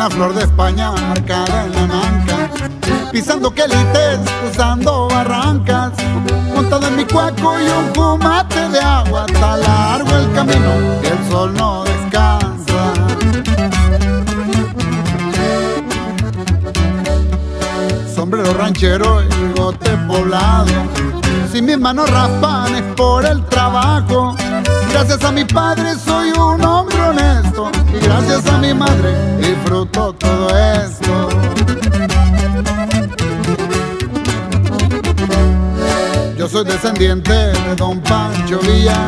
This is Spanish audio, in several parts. la flor de España marcada en la manca, pisando quelites, cruzando barrancas, montado en mi cuaco y un fumate de agua. Está largo el camino y el sol no descansa. Sombrero ranchero y bigote poblado, si mis manos raspan es por el trabajo. Gracias a mi padre soy un hombre honesto, y gracias a mi madre disfruto todo esto. Yo soy descendiente de Don Pancho Villa,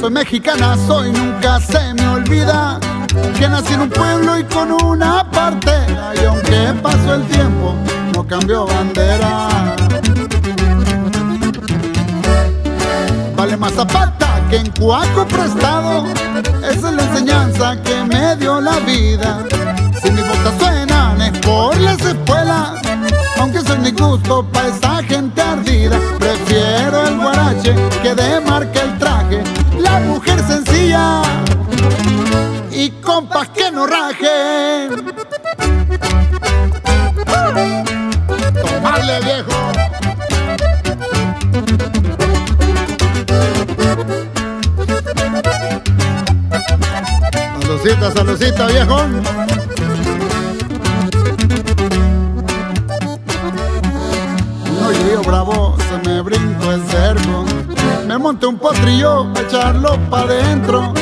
soy mexicana, soy, nunca se me olvida, que nací en un pueblo y con una partera, y aunque pasó el tiempo no cambió bandera. Vale más Zapata que en cuaco prestado, esa es la enseñanza que me dio la vida. Si mis botas suenan es por las espuelas, aunque soy mi gusto pa' esa gente ardida. Prefiero el guarache que demarca el traje, la mujer sencilla y compas que no rajen. Tomarle, viejo. Saludcita, saludcita, viejo. Un hoyo bravo, se me brincó el cerco, me monté un potrillo pa' echarlo pa' dentro,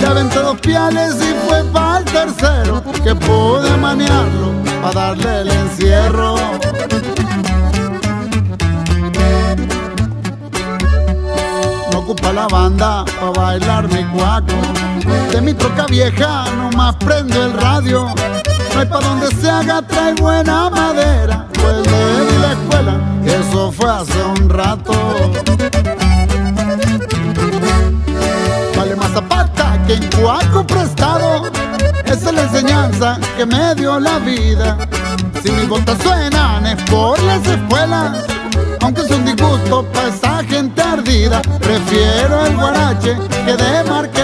le aventé dos piales y fue pa' el tercero, que pude manearlo pa' darle el encierro. Ocupa la banda pa' bailar mi cuaco, de mi troca vieja nomás prendo el radio, no hay pa' donde se haga, trae buena madera, pues le di la escuela, eso fue hace un rato. Vale más Zapata que en cuaco prestado, esa es la enseñanza que me dio la vida. Si mis botas suenan es por las espuelas, aunque es un disgusto pa' esa gente ardida. Prefiero el guarache que demarca